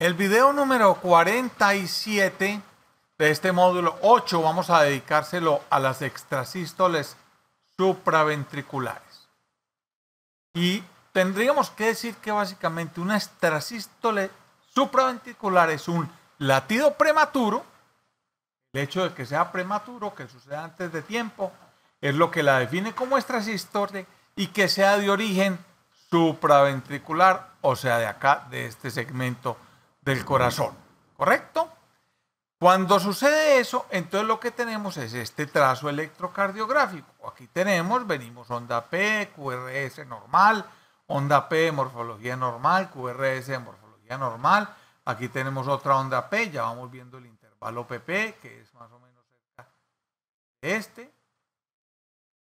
El video número 47 de este módulo 8 vamos a dedicárselo a las extrasístoles supraventriculares. Y tendríamos que decir que básicamente una extrasístole supraventricular es un latido prematuro. El hecho de que sea prematuro, que suceda antes de tiempo, es lo que la define como extrasístole y que sea de origen supraventricular, o sea, de acá, de este segmento del corazón, ¿correcto? Cuando sucede eso, entonces lo que tenemos es este trazo electrocardiográfico. Aquí tenemos, venimos onda P, QRS normal, onda P de morfología normal, QRS de morfología normal. Aquí tenemos otra onda P, ya vamos viendo el intervalo PP, que es más o menos cerca de este.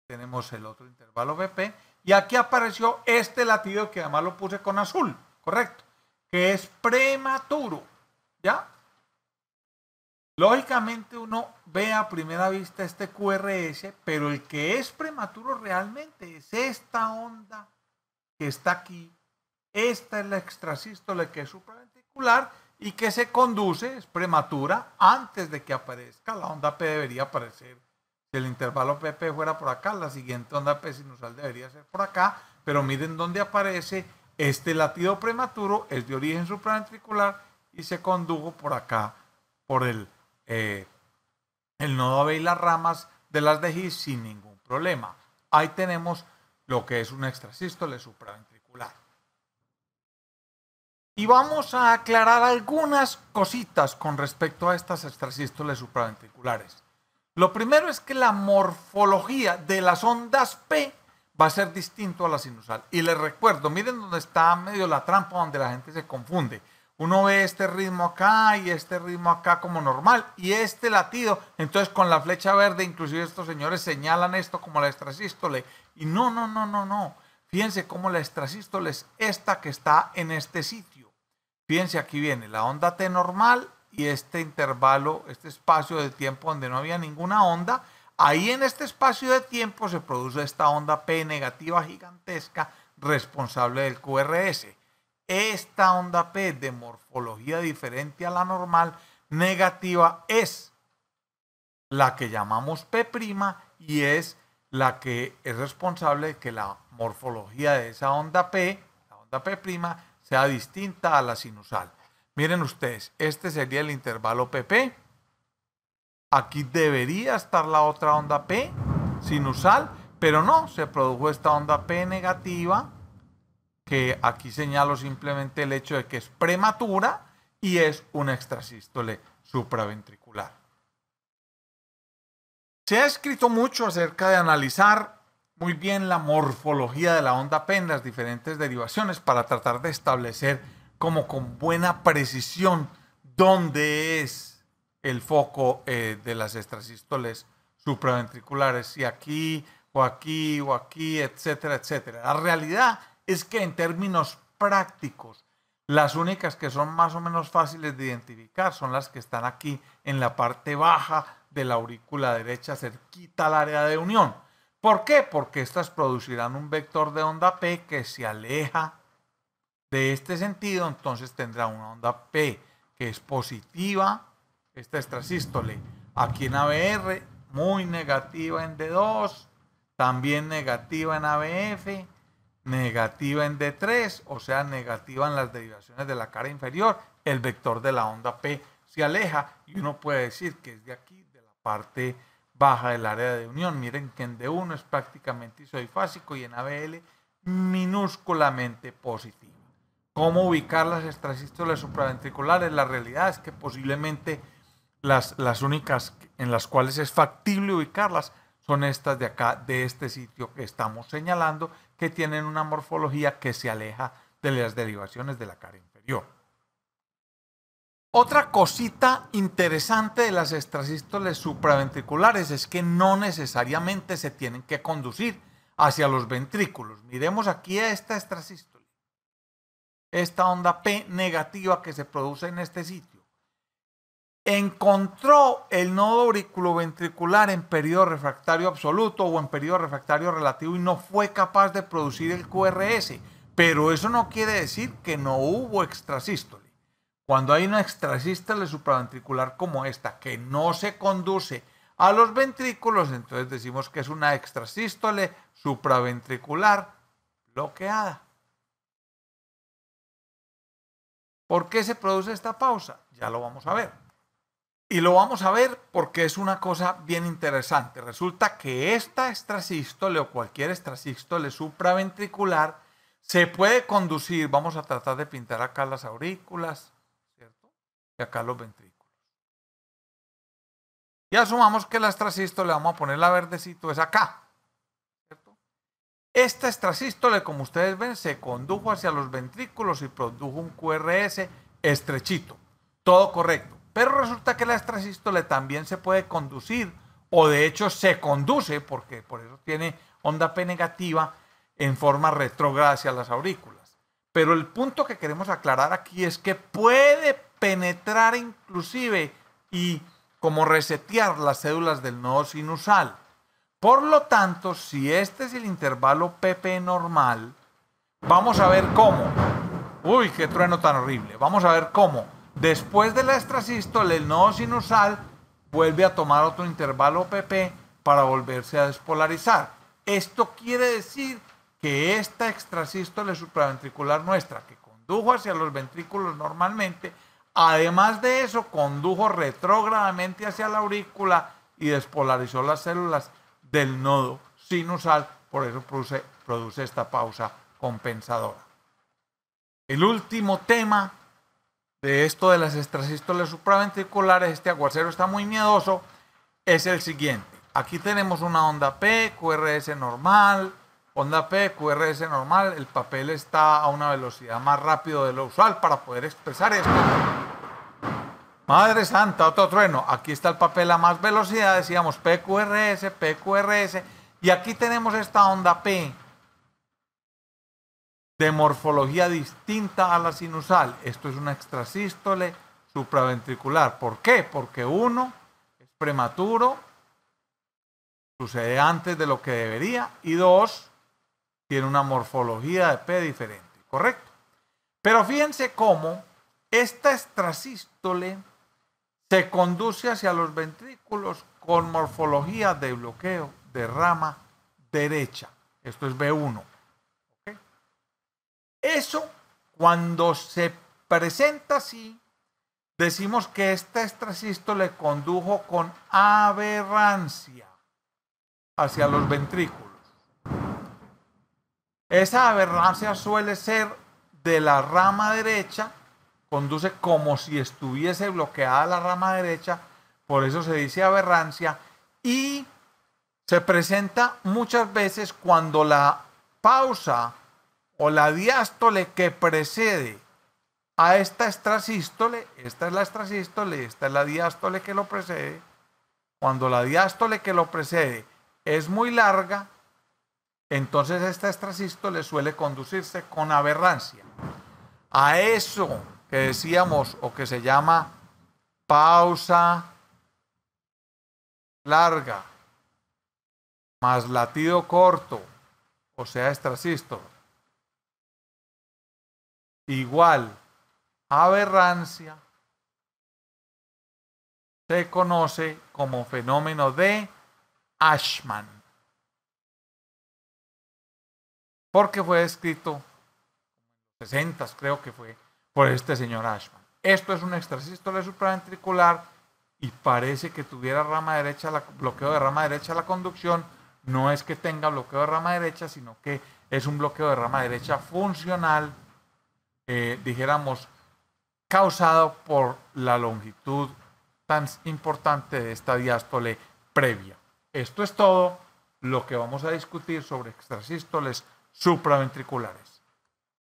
Tenemos el otro intervalo PP y aquí apareció este latido que además lo puse con azul, ¿correcto? Que es prematuro, ¿ya? Lógicamente uno ve a primera vista este QRS, pero el que es prematuro realmente es esta onda que está aquí. Esta es la extrasístole que es supraventricular y que se conduce, es prematura, antes de que aparezca. La onda P debería aparecer. Si el intervalo PP fuera por acá, la siguiente onda P sinusal debería ser por acá, pero miren dónde aparece. Este latido prematuro es de origen supraventricular y se condujo por acá, por el nodo AB y las ramas de las DGI sin ningún problema. Ahí tenemos lo que es una extrasístole supraventricular. Y vamos a aclarar algunas cositas con respecto a estas extrasístoles supraventriculares. Lo primero es que la morfología de las ondas P va a ser distinto a la sinusal. Y les recuerdo, miren dónde está medio la trampa donde la gente se confunde. Uno ve este ritmo acá y este ritmo acá como normal y este latido. Entonces con la flecha verde, inclusive estos señores señalan esto como la extrasístole. Y no. Fíjense cómo la extrasístole es esta que está en este sitio. Fíjense, aquí viene la onda T normal y este intervalo, este espacio de tiempo donde no había ninguna onda. Ahí en este espacio de tiempo se produce esta onda P negativa gigantesca responsable del QRS. Esta onda P de morfología diferente a la normal negativa es la que llamamos P' y es la que es responsable de que la morfología de esa onda P, la onda P', sea distinta a la sinusal. Miren ustedes, este sería el intervalo PP. Aquí debería estar la otra onda P sinusal, pero no, se produjo esta onda P negativa, que aquí señalo simplemente el hecho de que es prematura y es una extrasístole supraventricular. Se ha escrito mucho acerca de analizar muy bien la morfología de la onda P en las diferentes derivaciones para tratar de establecer como con buena precisión dónde es el foco de las extrasístoles supraventriculares, si aquí o aquí o aquí, etcétera, etcétera. La realidad es que en términos prácticos, las únicas que son más o menos fáciles de identificar son las que están aquí en la parte baja de la aurícula derecha, cerquita al área de unión. ¿Por qué? Porque estas producirán un vector de onda P que se aleja de este sentido, entonces tendrá una onda P que es positiva, esta extrasístole aquí en ABR, muy negativa en D2, también negativa en ABF, negativa en D3, o sea, negativa en las derivaciones de la cara inferior. El vector de la onda P se aleja y uno puede decir que es de aquí, de la parte baja del área de unión. Miren que en D1 es prácticamente isoifásico y en ABL minúsculamente positivo. ¿Cómo ubicar las extrasístoles supraventriculares? La realidad es que posiblemente las únicas en las cuales es factible ubicarlas son estas de acá, de este sitio que estamos señalando, que tienen una morfología que se aleja de las derivaciones de la cara inferior. Otra cosita interesante de las extrasístoles supraventriculares es que no necesariamente se tienen que conducir hacia los ventrículos. Miremos aquí a esta extrasístole, esta onda P negativa que se produce en este sitio. Encontró el nodo auriculoventricular en periodo refractario absoluto o en periodo refractario relativo y no fue capaz de producir el QRS, pero eso no quiere decir que no hubo extrasístole. Cuando hay una extrasístole supraventricular como esta, que no se conduce a los ventrículos, entonces decimos que es una extrasístole supraventricular bloqueada. ¿Por qué se produce esta pausa? Ya lo vamos a ver. Y lo vamos a ver porque es una cosa bien interesante. Resulta que esta extrasístole o cualquier extrasístole supraventricular se puede conducir. Vamos a tratar de pintar acá las aurículas, ¿cierto? Y acá los ventrículos. Y asumamos que la extrasístole, vamos a poner la verdecito, es acá, ¿cierto? Esta extrasístole, como ustedes ven, se condujo hacia los ventrículos y produjo un QRS estrechito. Todo correcto. Pero resulta que la extrasístole también se puede conducir, o de hecho se conduce, porque por eso tiene onda P negativa, en forma retrógrada hacia las aurículas. Pero el punto que queremos aclarar aquí es que puede penetrar inclusive y como resetear las células del nodo sinusal. Por lo tanto, si este es el intervalo PP normal, vamos a ver cómo. ¡Uy, qué trueno tan horrible! Vamos a ver cómo después de la extrasístole el nodo sinusal vuelve a tomar otro intervalo PP para volverse a despolarizar. Esto quiere decir que esta extrasístole supraventricular nuestra, que condujo hacia los ventrículos normalmente, además de eso condujo retrógradamente hacia la aurícula y despolarizó las células del nodo sinusal, por eso produce esta pausa compensadora. El último tema de esto de las extrasístoles supraventriculares, este aguacero está muy miedoso, es el siguiente. Aquí tenemos una onda P, QRS normal, onda P, QRS normal, el papel está a una velocidad más rápida de lo usual para poder expresar esto. Madre santa, otro trueno, aquí está el papel a más velocidad, decíamos PQRS, PQRS, y aquí tenemos esta onda P de morfología distinta a la sinusal. Esto es una extrasístole supraventricular. ¿Por qué? Porque uno es prematuro, sucede antes de lo que debería, y dos, tiene una morfología de P diferente, ¿correcto? Pero fíjense cómo esta extrasístole se conduce hacia los ventrículos con morfología de bloqueo de rama derecha. Esto es B1. ¿Okay? Eso, cuando se presenta así, decimos que esta extrasístole condujo con aberrancia hacia los ventrículos. Esa aberrancia suele ser de la rama derecha, conduce como si estuviese bloqueada la rama derecha, por eso se dice aberrancia, y se presenta muchas veces cuando la pausa o la diástole que precede a esta extrasístole, esta es la extrasístole, esta es la diástole que lo precede, cuando la diástole que lo precede es muy larga, entonces esta extrasístole suele conducirse con aberrancia. A eso que decíamos o que se llama pausa larga más latido corto, o sea extrasístole, igual aberrancia, se conoce como fenómeno de Ashman, porque fue escrito en los 60s, creo que fue, por este señor Ashman. Esto es un extrasístole supraventricular y parece que tuviera rama derecha, bloqueo de rama derecha a la conducción. No es que tenga bloqueo de rama derecha, sino que es un bloqueo de rama derecha funcional, dijéramos, causado por la longitud tan importante de esta diástole previa. Esto es todo lo que vamos a discutir sobre extrasístoles supraventriculares.